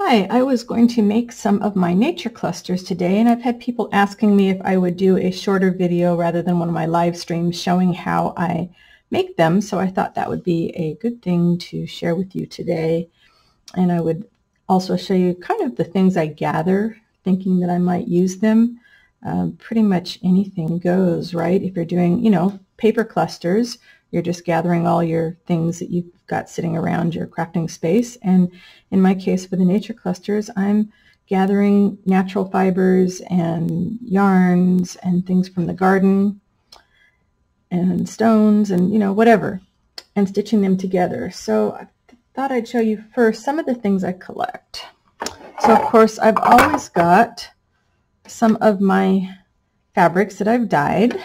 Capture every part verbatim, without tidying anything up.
Hi, I was going to make some of my nature clusters today, and I've had people asking me if I would do a shorter video rather than one of my live streams showing how I make them, so I thought that would be a good thing to share with you today. And I would also show you kind of the things I gather, thinking that I might use them. Um, pretty much anything goes, right? If you're doing, you know, paper clusters, you're just gathering all your things that you've got sitting around your crafting space. And in my case, for the nature clusters, I'm gathering natural fibers and yarns and things from the garden and stones and, you know, whatever, and stitching them together. So I thought I'd show you first some of the things I collect. So, of course, I've always got some of my fabrics that I've dyed.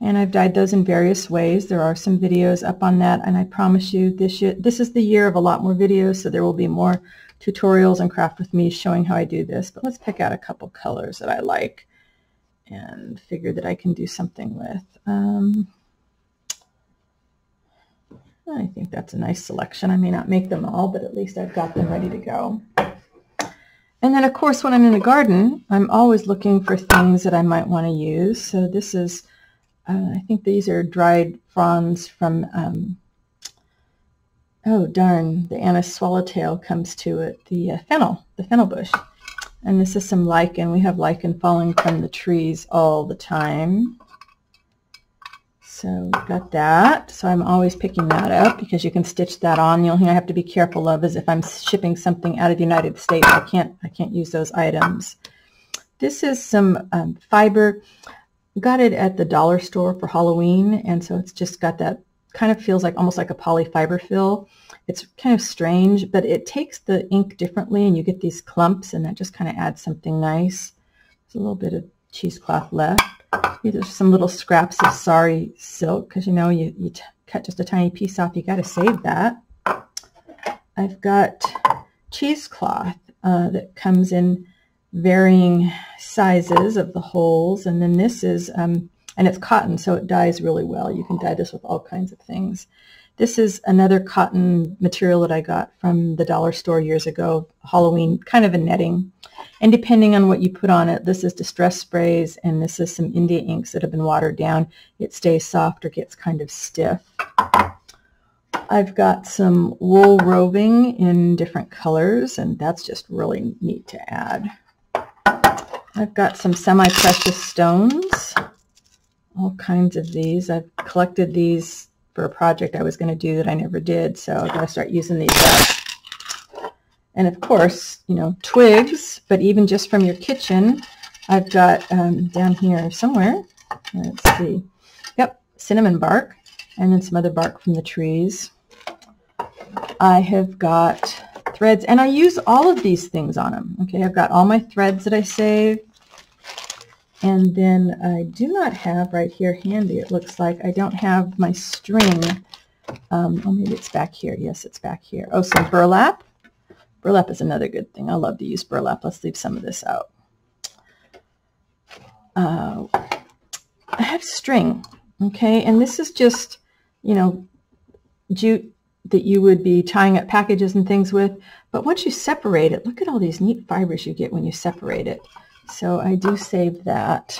And I've dyed those in various ways. There are some videos up on that, and I promise you this year, this is the year of a lot more videos, so there will be more tutorials and craft with me showing how I do this. But let's pick out a couple colors that I like and figure that I can do something with. Um, I think that's a nice selection. I may not make them all, but at least I've got them ready to go. And then, of course, when I'm in the garden, I'm always looking for things that I might want to use. So this is Uh, I think these are dried fronds from, um, oh darn, the anise swallowtail comes to it, the uh, fennel, the fennel bush. And this is some lichen. We have lichen falling from the trees all the time. So we've got that. So I'm always picking that up because you can stitch that on. The only thing I have to be careful of is if I'm shipping something out of the United States, I can't, I can't use those items. This is some um, fiber. Got it at the dollar store for Halloween, and so it's just got that kind of feels like almost like a poly fiber fill. It's kind of strange, but it takes the ink differently, and you get these clumps, and that just kind of adds something nice. There's a little bit of cheesecloth left. These are some little scraps of sari silk, because you know you, you t cut just a tiny piece off. You got to save that. I've got cheesecloth uh, that comes in varying sizes of the holes, and then this is um, and it's cotton, so it dyes really well. You can dye this with all kinds of things. This is another cotton material that I got from the dollar store years ago, Halloween, kind of a netting. And depending on what you put on it, this is distress sprays, and this is some India inks that have been watered down. It stays soft or gets kind of stiff. I've got some wool roving in different colors, and that's just really neat to add. I've got some semi-precious stones, all kinds of these. I've collected these for a project I was going to do that I never did, so I'm going to start using these up. And of course, you know, twigs, but even just from your kitchen, I've got um, down here somewhere, let's see, yep, cinnamon bark, and then some other bark from the trees. I have got threads, and I use all of these things on them. Okay, I've got all my threads that I save, and then I do not have right here handy, it looks like, I don't have my string. Um, oh, maybe it's back here. Yes, it's back here. Oh, some burlap. Burlap is another good thing. I love to use burlap. Let's leave some of this out. Uh, I have string, okay, and this is just, you know, jute that you would be tying up packages and things with. But once you separate it, look at all these neat fibers you get when you separate it. So I do save that.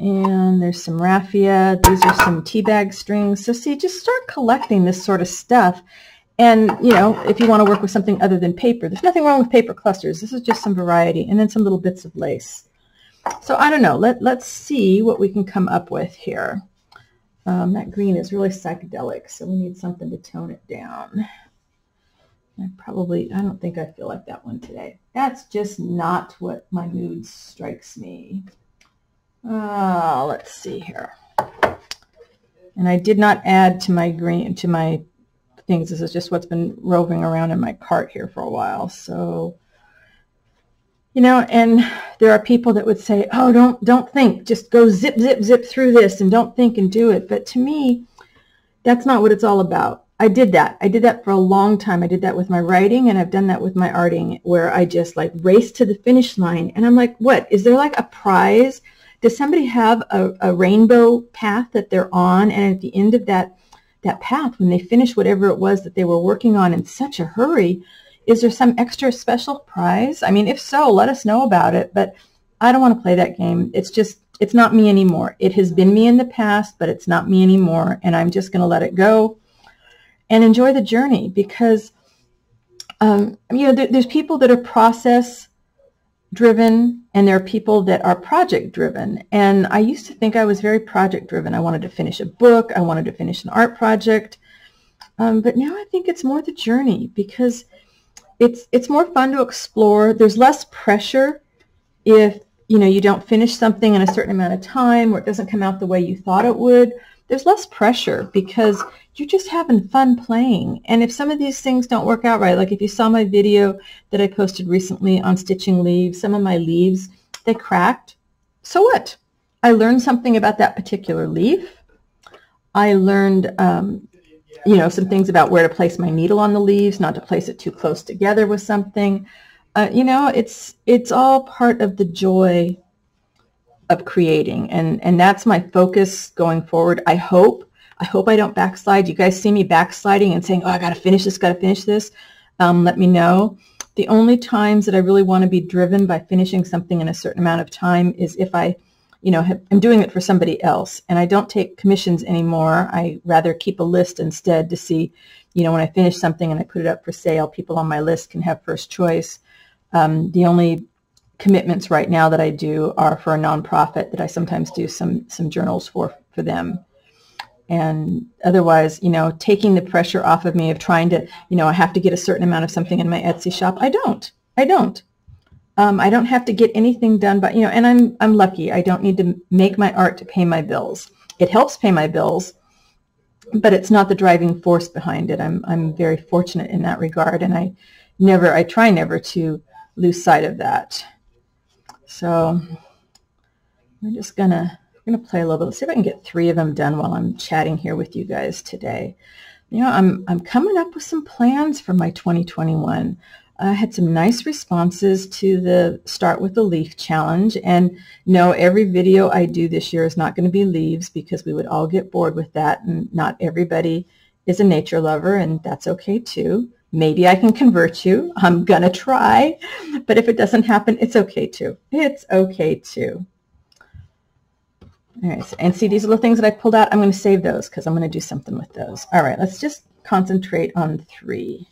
And there's some raffia. These are some tea bag strings. So see, just start collecting this sort of stuff. And, you know, if you want to work with something other than paper, there's nothing wrong with paper clusters. This is just some variety. And then some little bits of lace. So I don't know. Let, let's see what we can come up with here. Um, that green is really psychedelic, so we need something to tone it down. I probably, I don't think I feel like that one today. That's just not what my mood strikes me. Uh, let's see here. And I did not add to my green, to my things. This is just what's been roving around in my cart here for a while. So, you know, and there are people that would say, oh, don't don't think, just go zip, zip, zip through this and don't think and do it. But to me, that's not what it's all about. I did that. I did that for a long time. I did that with my writing, and I've done that with my arting, where I just like race to the finish line. And I'm like, what? Is there like a prize? Does somebody have a, a rainbow path that they're on? And at the end of that, that path, when they finish whatever it was that they were working on in such a hurry, Is there some extra special prize? I mean, if so, let us know about it, but I don't want to play that game. It's just, it's not me anymore. It has been me in the past, but it's not me anymore, and I'm just going to let it go and enjoy the journey, because, um, you know, there, there's people that are process-driven, and there are people that are project-driven, and I used to think I was very project-driven. I wanted to finish a book. I wanted to finish an art project, um, but now I think it's more the journey, because it's, it's more fun to explore. There's less pressure if, you know, you don't finish something in a certain amount of time, or it doesn't come out the way you thought it would. There's less pressure because you're just having fun playing. And if some of these things don't work out right, like if you saw my video that I posted recently on stitching leaves, some of my leaves, they cracked. So what? I learned something about that particular leaf. I learned, um, you know, some things about where to place my needle on the leaves, not to place it too close together with something. Uh, you know, it's it's all part of the joy of creating, and and that's my focus going forward. I hope I hope I don't backslide. You guys see me backsliding and saying, "Oh, I got to finish this, got to finish this." Um, let me know. The only times that I really want to be driven by finishing something in a certain amount of time is if I, you know, have, I'm doing it for somebody else, and I don't take commissions anymore. I rather keep a list instead to see, you know, when I finish something and I put it up for sale, people on my list can have first choice. Um, the only commitments right now that I do are for a nonprofit that I sometimes do some some journals for for them, and otherwise, you know, taking the pressure off of me of trying to, you know, I have to get a certain amount of something in my Etsy shop. I don't. I don't. Um, I don't have to get anything done, but you know, and I'm I'm lucky. I don't need to make my art to pay my bills. It helps pay my bills, but it's not the driving force behind it. I'm I'm very fortunate in that regard, and I never I try never to lose sight of that. So we're just gonna we're gonna play a little bit. Let's see if I can get three of them done while I'm chatting here with you guys today. You know, I'm I'm coming up with some plans for my twenty twenty-one. I had some nice responses to the Start with a Leaf challenge, and no, every video I do this year is not going to be leaves, because we would all get bored with that, and not everybody is a nature lover, and that's okay too. Maybe I can convert you. I'm going to try. But if it doesn't happen, it's okay too. It's okay too. All right. So, and see, these are the things that I pulled out. I'm going to save those because I'm going to do something with those. All right. Let's just concentrate on three.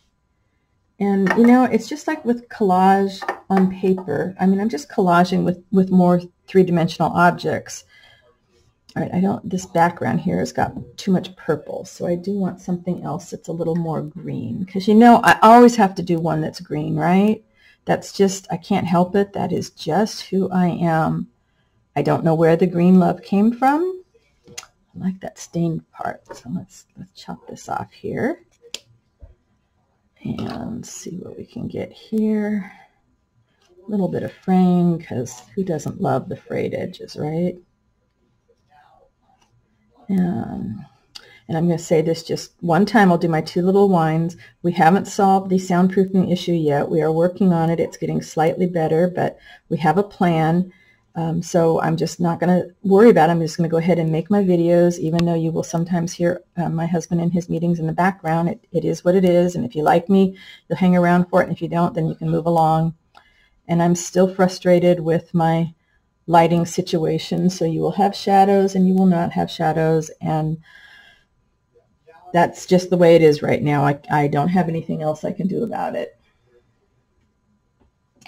And, you know, it's just like with collage on paper. I mean, I'm just collaging with, with more three-dimensional objects. All right. I don't, this background here has got too much purple, so I do want something else that's a little more green, because, you know, I always have to do one that's green, right? That's just, I can't help it. That is just who I am. I don't know where the green love came from. I like that stained part, so let's, let's chop this off here and see what we can get here. A little bit of fraying, because who doesn't love the frayed edges, right? Um, and I'm going to say this just one time. I'll do my two little whines. We haven't solved the soundproofing issue yet. We are working on it. It's getting slightly better, but we have a plan. Um, so I'm just not going to worry about it. I'm just going to go ahead and make my videos, even though you will sometimes hear uh, my husband and his meetings in the background. It, it is what it is. And if you like me, you'll hang around for it. And if you don't, then you can move along. And I'm still frustrated with my lighting situation, so you will have shadows and you will not have shadows, and that's just the way it is right now. I, I don't have anything else I can do about it.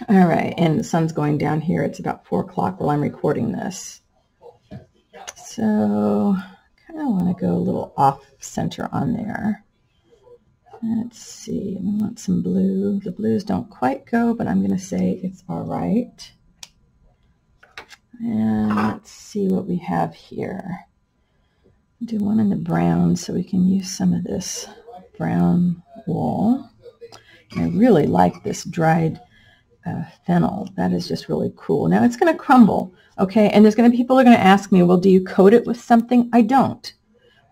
All right, and the sun's going down here. It's about four o'clock while I'm recording this, so I kind of want to go a little off center on there. Let's see, I want some blue. The blues don't quite go, but I'm going to say it's all right. And let's see what we have here. Do one in the brown so we can use some of this brown wool. I really like this dried uh, fennel. That is just really cool. Now it's going to crumble, okay? And there's going to be people who are going to ask me, well, do you coat it with something? I don't.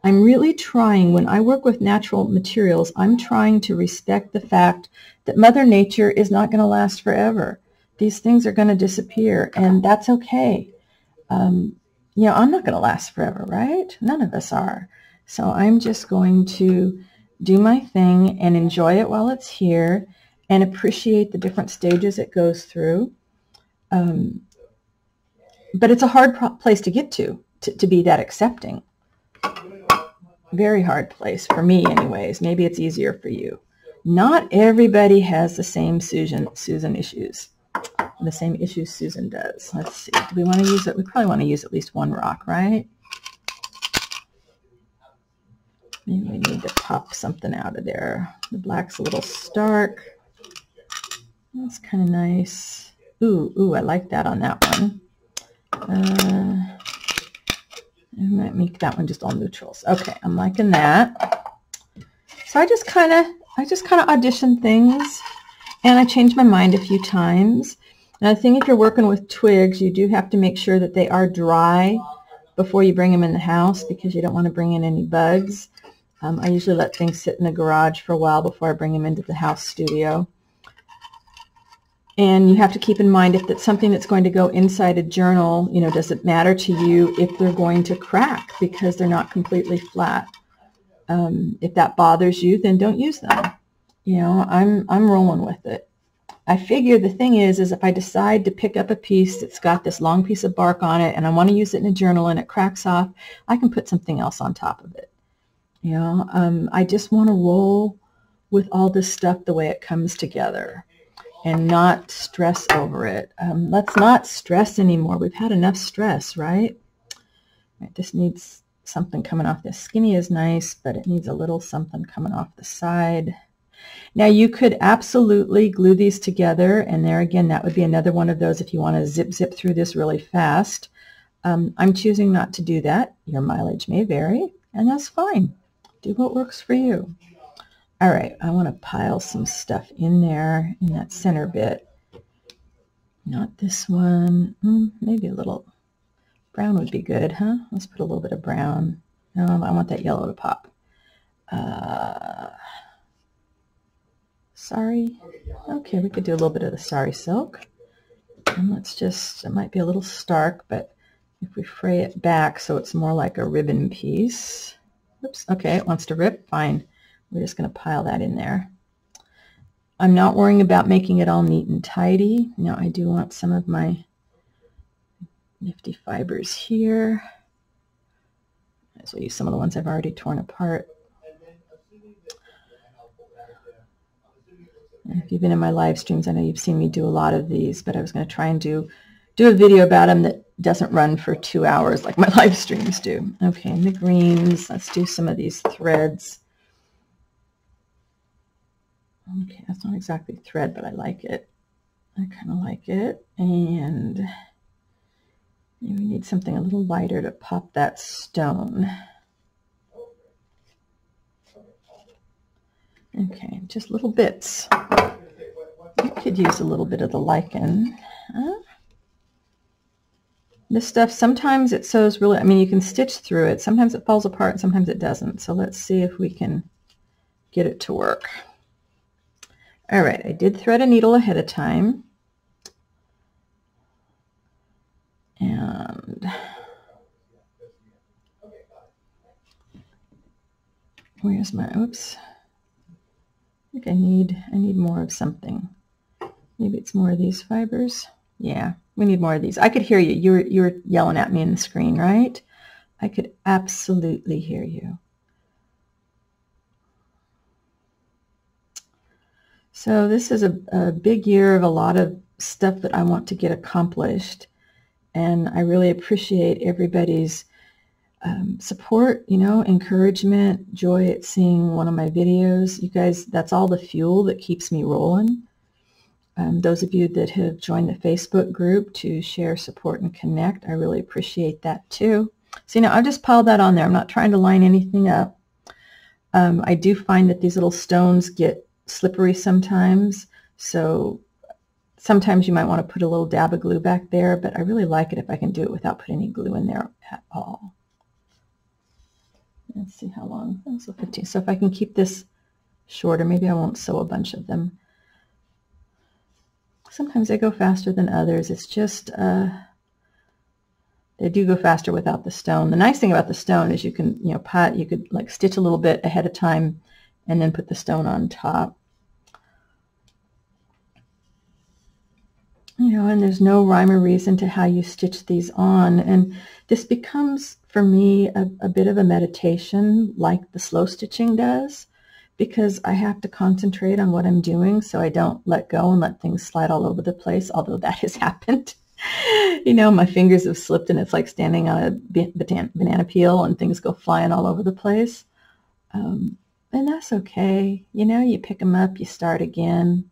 I'm really trying, when I work with natural materials, I'm trying to respect the fact that Mother Nature is not going to last forever. These things are going to disappear, and that's okay. Um, you know, I'm not going to last forever, right? None of us are. So I'm just going to do my thing and enjoy it while it's here, and appreciate the different stages it goes through. Um, but it's a hard place to get to, to, to be that accepting. Very hard place for me anyways. Maybe it's easier for you. Not everybody has the same Susan, Susan issues, the same issues Susan does. Let's see, do we want to use it? We probably want to use at least one rock, right? Maybe we need to pop something out of there. The black's a little stark. That's kind of nice. Ooh, ooh, I like that on that one. Uh, I might make that one just all neutrals. Okay, I'm liking that. So I just kind of, I just kind of audition things, and I change my mind a few times. Now the thing, if you're working with twigs, you do have to make sure that they are dry before you bring them in the house, because you don't want to bring in any bugs. Um, I usually let things sit in the garage for a while before I bring them into the house studio. And you have to keep in mind, if that's something that's going to go inside a journal, you know, does it matter to you if they're going to crack because they're not completely flat? Um, if that bothers you, then don't use them. You know, I'm, I'm rolling with it. I figure the thing is, is if I decide to pick up a piece that's got this long piece of bark on it and I want to use it in a journal and it cracks off, I can put something else on top of it. You know, um, I just want to roll with all this stuff the way it comes together and not stress over it. Um, let's not stress anymore. We've had enough stress, right? It just needs something coming off this. Skinny is nice, but it needs a little something coming off the side. Now you could absolutely glue these together, and there again, that would be another one of those if you want to zip zip through this really fast. Um, I'm choosing not to do that. Your mileage may vary, and that's fine. Do what works for you. All right, I want to pile some stuff in there in that center bit. Not this one. Mm, maybe a little brown would be good, huh? Let's put a little bit of brown. No, I want that yellow to pop. Uh, Sorry. Okay, we could do a little bit of the sorry silk. And let's just, it might be a little stark, but if we fray it back so it's more like a ribbon piece. Oops, okay, it wants to rip. Fine. We're just going to pile that in there. I'm not worrying about making it all neat and tidy. Now I do want some of my nifty fibers here. Might as well use some of the ones I've already torn apart. If you've been in my live streams, I know you've seen me do a lot of these, but I was going to try and do do a video about them that doesn't run for two hours like my live streams do. Okay, and the greens, let's do some of these threads. Okay, that's not exactly thread, but I like it. I kind of like it. And maybe we need something a little lighter to pop that stone. Okay, just little bits. You could use a little bit of the lichen. Huh? This stuff, sometimes it sews really, I mean, you can stitch through it. Sometimes it falls apart and sometimes it doesn't. So let's see if we can get it to work. All right, I did thread a needle ahead of time. And where's my, oops. I think I need, I need more of something. Maybe it's more of these fibers. Yeah, we need more of these. I could hear you. You were, you were yelling at me in the screen, right? I could absolutely hear you. So this is a, a big year of a lot of stuff that I want to get accomplished. And I really appreciate everybody's Um, support, you know, encouragement, joy at seeing one of my videos. You guys, that's all the fuel that keeps me rolling. Um, those of you that have joined the Facebook group to share, support, and connect, I really appreciate that too. So, you know, I've just piled that on there. I'm not trying to line anything up. Um, I do find that these little stones get slippery sometimes. So sometimes you might want to put a little dab of glue back there, but I really like it if I can do it without putting any glue in there at all. Let's see how long, so fifteen. So if I can keep this shorter, maybe I won't sew a bunch of them. Sometimes they go faster than others. It's just, uh, they do go faster without the stone. The nice thing about the stone is you can, you know, pot, you could like stitch a little bit ahead of time and then put the stone on top. you know, and there's no rhyme or reason to how you stitch these on. And this becomes, for me, a, a bit of a meditation, like the slow stitching does, because I have to concentrate on what I'm doing so I don't let go and let things slide all over the place, although that has happened. You know, my fingers have slipped and it's like standing on a banana peel and things go flying all over the place. Um, and that's okay. You know, you pick them up, you start again.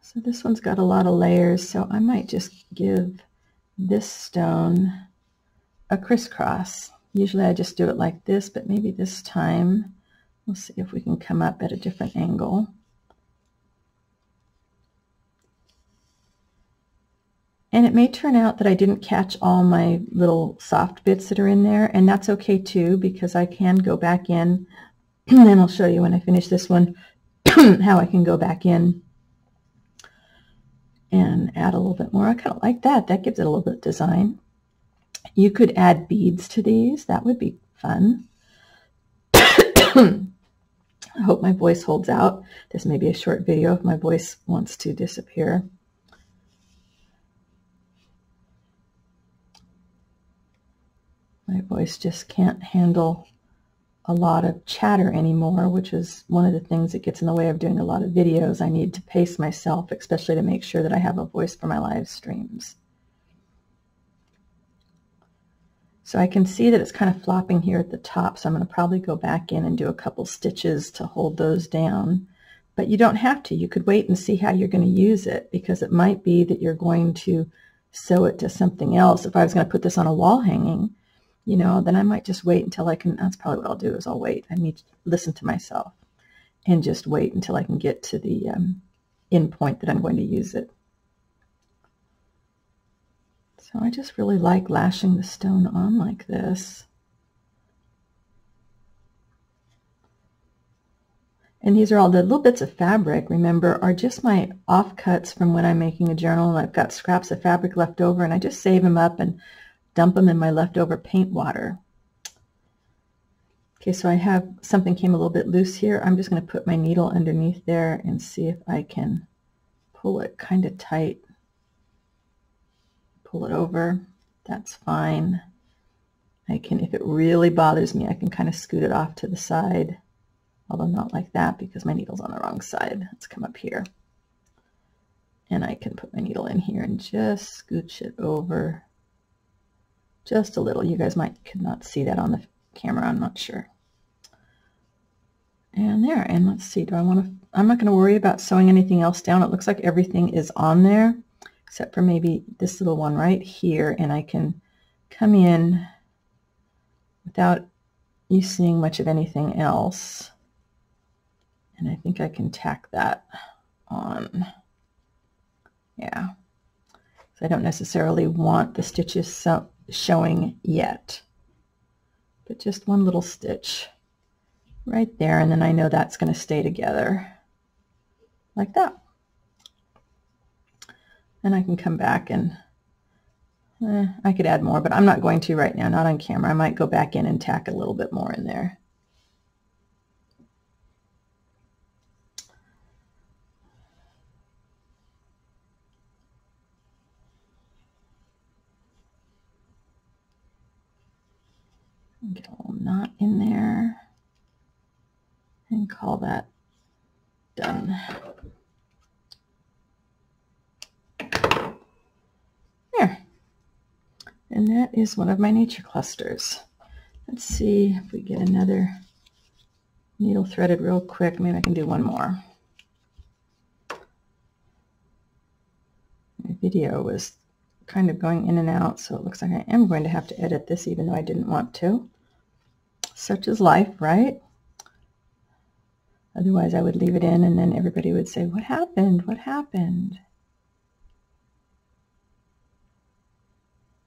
So this one's got a lot of layers, so I might just give this stone a crisscross. Usually I just do it like this, but maybe this time we'll see if we can come up at a different angle. And it may turn out that I didn't catch all my little soft bits that are in there, and that's okay too, because I can go back in, and I'll show you when I finish this one how I can go back in and add a little bit more. I kind of like that. That gives it a little bit of design. You could add beads to these. That would be fun. I hope my voice holds out. This may be a short video if my voice wants to disappear. My voice just can't handle a lot of chatter anymore, which is one of the things that gets in the way of doing a lot of videos. I need to pace myself, especially to make sure that I have a voice for my live streams. So I can see that it's kind of flopping here at the top, so I'm going to probably go back in and do a couple stitches to hold those down. But you don't have to. You could wait and see how you're going to use it, because it might be that you're going to sew it to something else. If I was going to put this on a wall hanging, you know, then I might just wait until I can, that's probably what I'll do is I'll wait. I need to listen to myself and just wait until I can get to the um, end point that I'm going to use it. So I just really like lashing the stone on like this. And these are all the little bits of fabric, remember, are just my offcuts from when I'm making a journal, and I've got scraps of fabric left over and I just save them up and dump them in my leftover paint water. Okay, so I have something came a little bit loose here. I'm just going to put my needle underneath there and see if I can pull it kind of tight. Pull it over. That's fine. I can, if it really bothers me, I can kind of scoot it off to the side, although not like that because my needle's on the wrong side. Let's come up here. And I can put my needle in here and just scooch it over. Just a little. You guys might could not see that on the camera. I'm not sure. And there. And let's see. Do I want to? I'm not going to worry about sewing anything else down. It looks like everything is on there, except for maybe this little one right here. And I can come in without you seeing much of anything else. And I think I can tack that on. Yeah. So I don't necessarily want the stitches so showing yet, but just one little stitch right there, and then I know that's going to stay together like that. And I can come back and eh, I could add more, but I'm not going to right now, not on camera. I might go back in and tack a little bit more in there. Get a little knot in there and call that done. There. And that is one of my nature clusters. Let's see if we get another needle threaded real quick. Maybe I can do one more. My video was kind of going in and out, so it looks like I am going to have to edit this even though I didn't want to. Such is life, right? Otherwise I would leave it in and then everybody would say, what happened? What happened?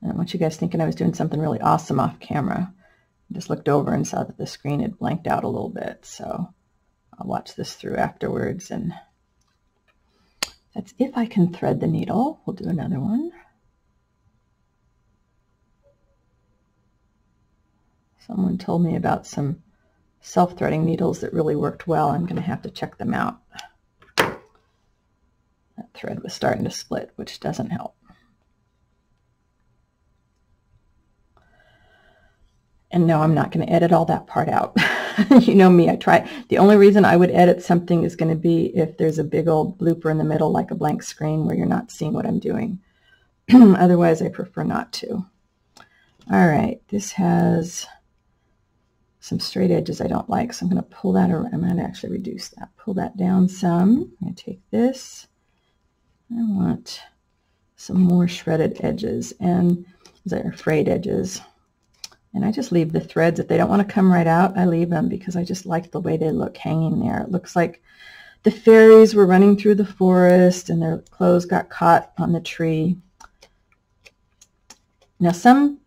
I don't want you guys thinking I was doing something really awesome off camera. I just looked over and saw that the screen had blanked out a little bit, so I'll watch this through afterwards. And that's if I can thread the needle. We'll do another one. Someone told me about some self-threading needles that really worked well. I'm going to have to check them out. That thread was starting to split, which doesn't help. And no, I'm not going to edit all that part out. You know me, I try. The only reason I would edit something is going to be if there's a big old blooper in the middle, like a blank screen where you're not seeing what I'm doing. Otherwise, I prefer not to. All right, this has some straight edges I don't like, so I'm going to pull that around. I'm going to actually reduce that. Pull that down some. I'm going to take this. I want some more shredded edges, and they're frayed edges. And I just leave the threads. If they don't want to come right out, I leave them because I just like the way they look hanging there. It looks like the fairies were running through the forest and their clothes got caught on the tree. Now some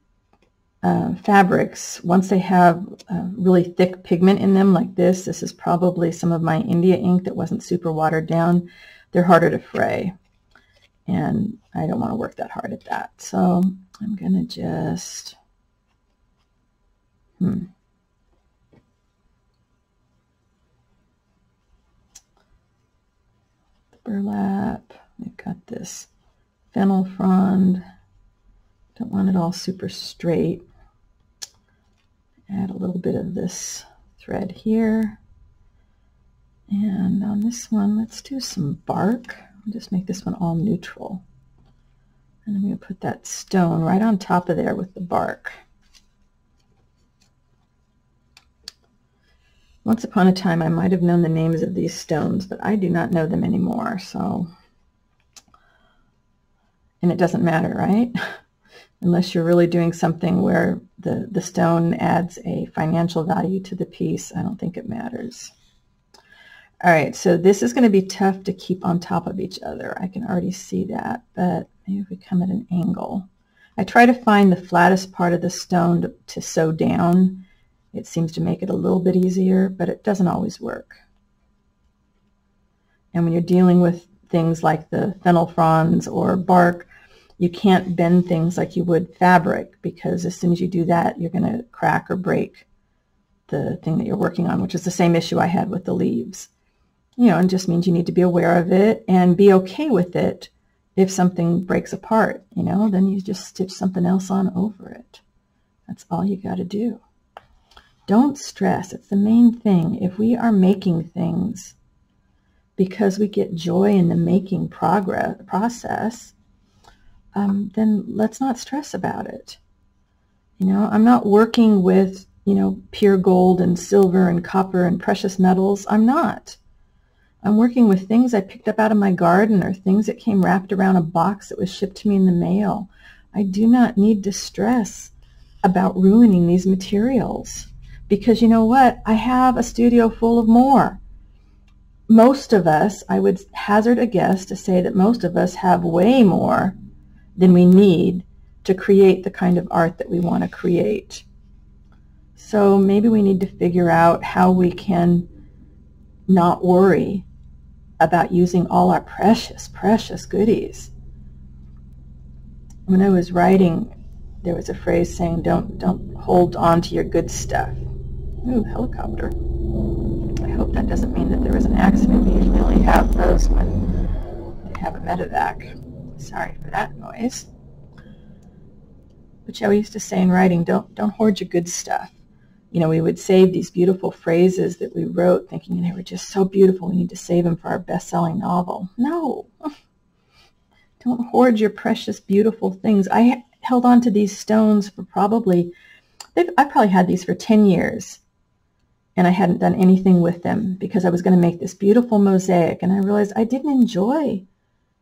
uh, fabrics, once they have uh, really thick pigment in them like this, this is probably some of my India ink that wasn't super watered down, they're harder to fray. And I don't want to work that hard at that. So I'm going to just... Hmm. The burlap, we've got this fennel frond. Don't want it all super straight. Add a little bit of this thread here. And on this one, let's do some bark. I'll just make this one all neutral. And I'm going to put that stone right on top of there with the bark. Once upon a time, I might have known the names of these stones, but I do not know them anymore, so... And it doesn't matter, right? Unless you're really doing something where the, the stone adds a financial value to the piece, I don't think it matters. All right, so this is going to be tough to keep on top of each other. I can already see that, but maybe if we come at an angle. I try to find the flattest part of the stone to, to sew down. It seems to make it a little bit easier, but it doesn't always work. And when you're dealing with things like the fennel fronds or bark, you can't bend things like you would fabric, because as soon as you do that, you're going to crack or break the thing that you're working on, which is the same issue I had with the leaves. You know, and just means you need to be aware of it and be okay with it. If something breaks apart, you know, then you just stitch something else on over it. That's all you got to do. Don't stress. It's the main thing. If we are making things because we get joy in the making progress process, um, then let's not stress about it. You know, I'm not working with, you know, pure gold and silver and copper and precious metals. I'm not. I'm working with things I picked up out of my garden or things that came wrapped around a box that was shipped to me in the mail. I do not need to stress about ruining these materials. Because you know what? I have a studio full of more. Most of us, I would hazard a guess to say that most of us have way more than we need to create the kind of art that we want to create. So maybe we need to figure out how we can not worry about using all our precious, precious goodies. When I was writing, there was a phrase saying, don't, don't hold on to your good stuff. Ooh, helicopter. I hope that doesn't mean that there was an accident. We usually only have those when they have a medevac. Sorry for that noise. But yeah, we used to say in writing, don't, don't hoard your good stuff. You know, we would save these beautiful phrases that we wrote thinking they were just so beautiful, we need to save them for our best-selling novel. No. Don't hoard your precious, beautiful things. I held on to these stones for probably... They've, I probably had these for ten years, and I hadn't done anything with them because I was going to make this beautiful mosaic, and I realized I didn't enjoy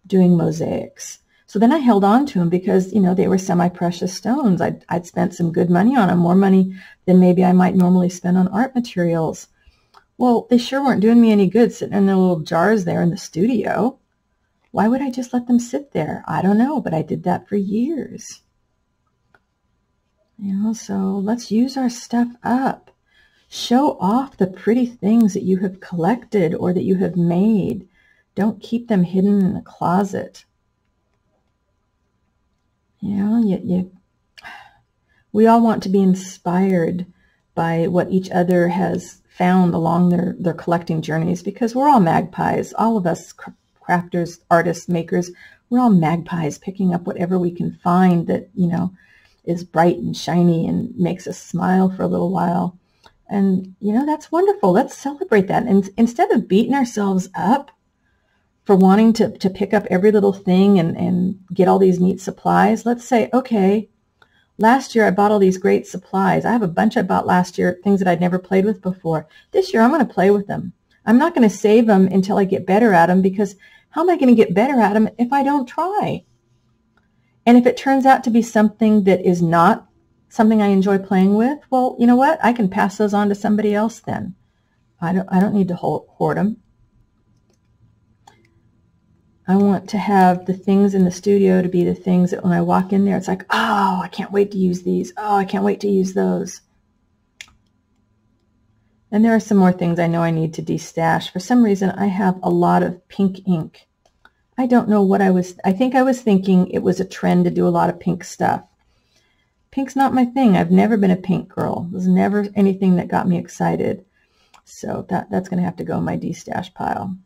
doing mosaics. So then I held on to them because, you know, they were semi-precious stones. I'd, I'd spent some good money on them, more money than maybe I might normally spend on art materials. Well, they sure weren't doing me any good sitting in their little jars there in the studio. Why would I just let them sit there? I don't know, but I did that for years. You know, so let's use our stuff up. Show off the pretty things that you have collected or that you have made. Don't keep them hidden in a closet. You know, you, you, we all want to be inspired by what each other has found along their, their collecting journeys, because we're all magpies. All of us, crafters, artists, makers. We're all magpies picking up whatever we can find that, you know, is bright and shiny and makes us smile for a little while. And, you know, that's wonderful. Let's celebrate that. And instead of beating ourselves up for wanting to, to pick up every little thing and, and get all these neat supplies, let's say, okay, last year I bought all these great supplies. I have a bunch I bought last year, things that I'd never played with before. This year I'm going to play with them. I'm not going to save them until I get better at them, because how am I going to get better at them if I don't try? And if it turns out to be something that is not something I enjoy playing with, well, you know what? I can pass those on to somebody else then. I don't, I don't need to hoard them. I want to have the things in the studio to be the things that when I walk in there, it's like, oh, I can't wait to use these. Oh, I can't wait to use those. And there are some more things I know I need to de-stash. For some reason, I have a lot of pink ink. I don't know what I was, I think I was thinking it was a trend to do a lot of pink stuff. Pink's not my thing. I've never been a pink girl. There's never anything that got me excited. So that, that's going to have to go in my de-stash pile.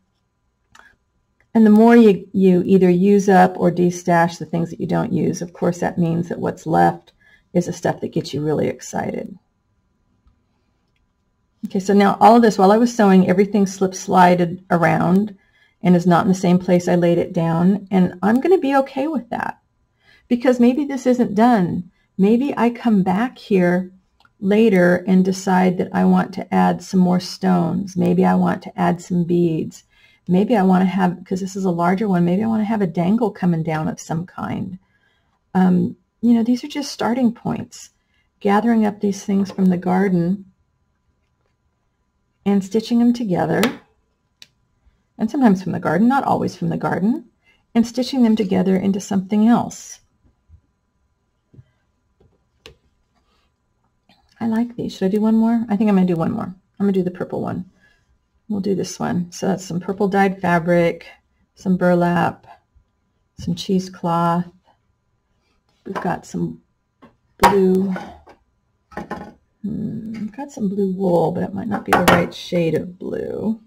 And the more you, you either use up or de-stash the things that you don't use, of course that means that what's left is the stuff that gets you really excited. Okay, so now all of this, while I was sewing, everything slip-slided around and is not in the same place I laid it down. And I'm going to be okay with that, because maybe this isn't done. Maybe I come back here later and decide that I want to add some more stones. Maybe I want to add some beads. Maybe I want to have, because this is a larger one, maybe I want to have a dangle coming down of some kind. Um, you know, these are just starting points. Gathering up these things from the garden and stitching them together, and sometimes from the garden, not always from the garden, and stitching them together into something else. I like these. Should I do one more? I think I'm going to do one more. I'm going to do the purple one. We'll do this one. So that's some purple dyed fabric, some burlap, some cheesecloth. We've got some blue. Hmm, I've got some blue wool, but it might not be the right shade of blue.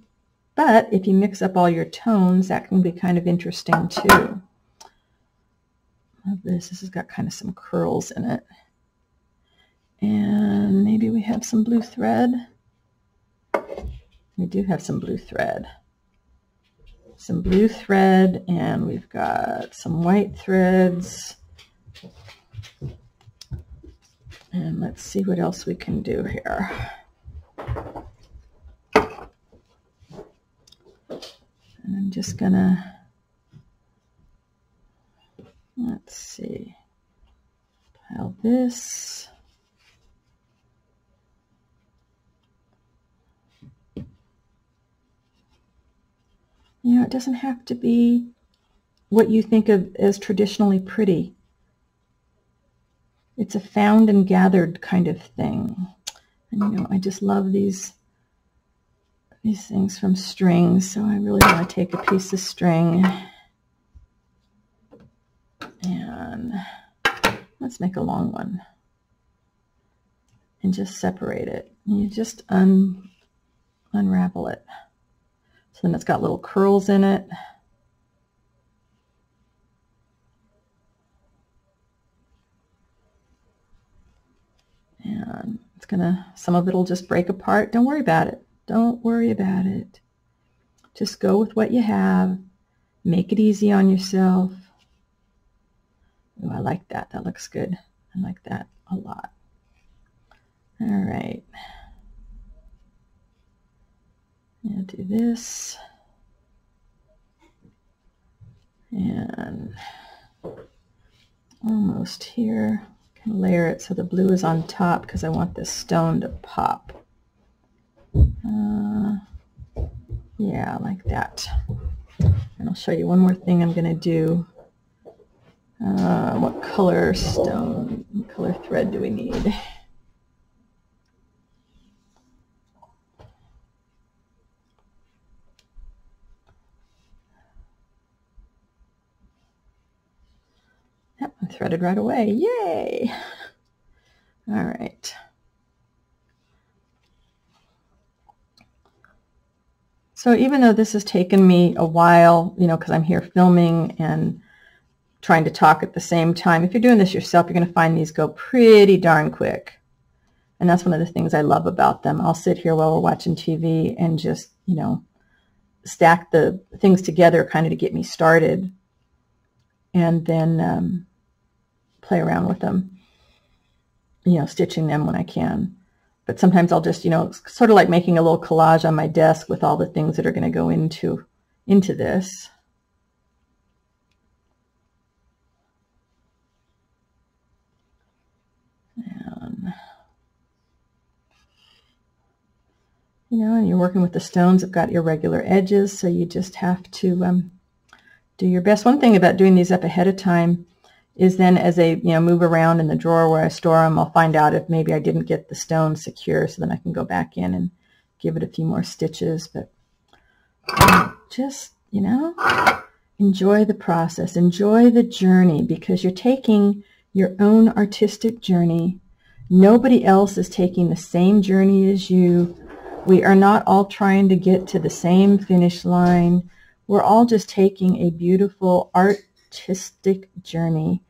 But if you mix up all your tones, that can be kind of interesting too. Love this. This has got kind of some curls in it. And maybe we have some blue thread. We do have some blue thread. Some blue thread, and we've got some white threads. And let's see what else we can do here. And I'm just gonna, let's see, pile this. You know, it doesn't have to be what you think of as traditionally pretty. It's a found and gathered kind of thing. And, you know, I just love these, these things from strings. So I really want to take a piece of string. And let's make a long one. And just separate it. And you just un, unravel it. So then it's got little curls in it. And it's gonna, some of it'll just break apart. Don't worry about it. Don't worry about it. Just go with what you have. Make it easy on yourself. Oh, I like that. That looks good. I like that a lot. All right. Now do this, and almost here, can layer it so the blue is on top because I want this stone to pop. Uh, yeah, like that. And I'll show you one more thing I'm going to do. Uh, what color stone, what color thread do we need? Threaded right away. Yay! All right. So even though this has taken me a while, you know, because I'm here filming and trying to talk at the same time, if you're doing this yourself, you're going to find these go pretty darn quick. And that's one of the things I love about them. I'll sit here while we're watching T V and just, you know, stack the things together kind of to get me started, and then um, play around with them, you know, stitching them when I can. But sometimes I'll just, you know, it's sort of like making a little collage on my desk with all the things that are going to go into, into this. You know, and you're working with the stones that got irregular edges, so you just have to um, do your best. One thing about doing these up ahead of time is then as they, you know, move around in the drawer where I store them, I'll find out if maybe I didn't get the stone secure, so then I can go back in and give it a few more stitches. But um, just, you know, enjoy the process. Enjoy the journey, because you're taking your own artistic journey. Nobody else is taking the same journey as you. We are not all trying to get to the same finish line. We're all just taking a beautiful artistic journey,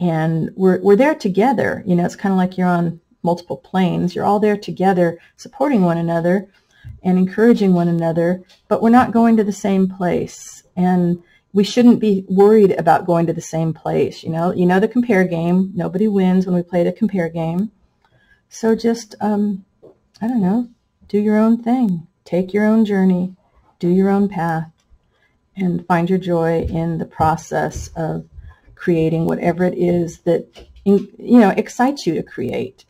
and we're, we're there together. You know, it's kind of like you're on multiple planes. You're all there together, supporting one another and encouraging one another, but we're not going to the same place. And we shouldn't be worried about going to the same place. You know, you know the compare game. Nobody wins when we play the compare game. So just, um, I don't know, do your own thing, take your own journey, do your own path, and find your joy in the process of creating whatever it is that, you know, excites you to create.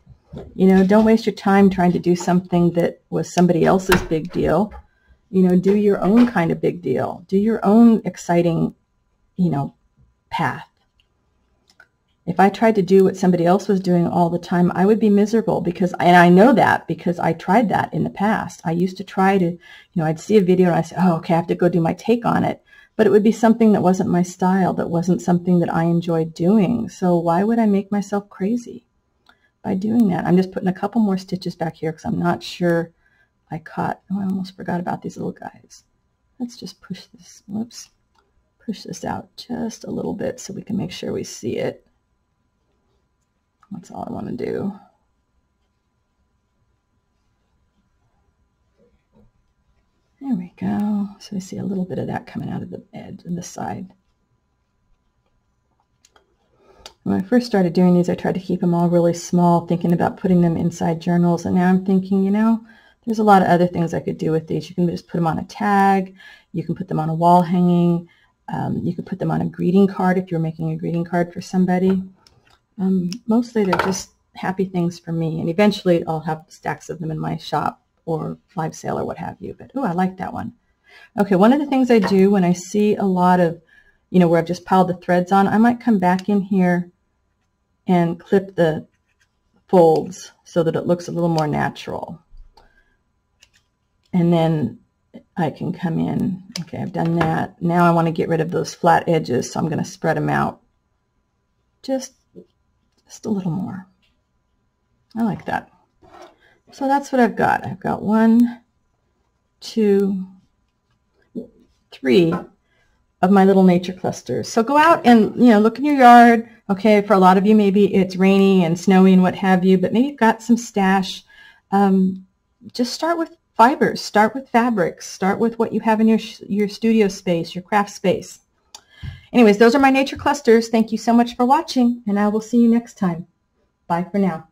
You know, don't waste your time trying to do something that was somebody else's big deal. You know, do your own kind of big deal. Do your own exciting, you know, path. If I tried to do what somebody else was doing all the time, I would be miserable, because, and I know that because I tried that in the past. I used to try to, you know, I'd see a video and I say, oh, okay, I have to go do my take on it. But it would be something that wasn't my style, that wasn't something that I enjoyed doing. So why would I make myself crazy by doing that? I'm just putting a couple more stitches back here because I'm not sure I caught, oh, I almost forgot about these little guys. Let's just push this, whoops, push this out just a little bit so we can make sure we see it. That's all I want to do. There we go. So I see a little bit of that coming out of the edge and the side. When I first started doing these, I tried to keep them all really small, thinking about putting them inside journals. And now I'm thinking, you know, there's a lot of other things I could do with these. You can just put them on a tag. You can put them on a wall hanging. Um, you could put them on a greeting card if you're making a greeting card for somebody. Um, mostly they're just happy things for me, and eventually I'll have stacks of them in my shop or live sale or what have you. But oh, I like that one. Okay, one of the things I do when I see a lot of, you know, where I've just piled the threads on, I might come back in here and clip the folds so that it looks a little more natural. And then I can come in. Okay, I've done that. Now I want to get rid of those flat edges, so I'm going to spread them out just Just a little more. I like that. So that's what I've got. I've got one, two, three of my little nature clusters. So go out and, you know, look in your yard. Okay, for a lot of you, maybe it's rainy and snowy and what have you, but maybe you've got some stash. Um, just start with fibers. Start with fabrics. Start with what you have in your, your studio space, your craft space. Anyways, those are my nature clusters. Thank you so much for watching, and I will see you next time. Bye for now.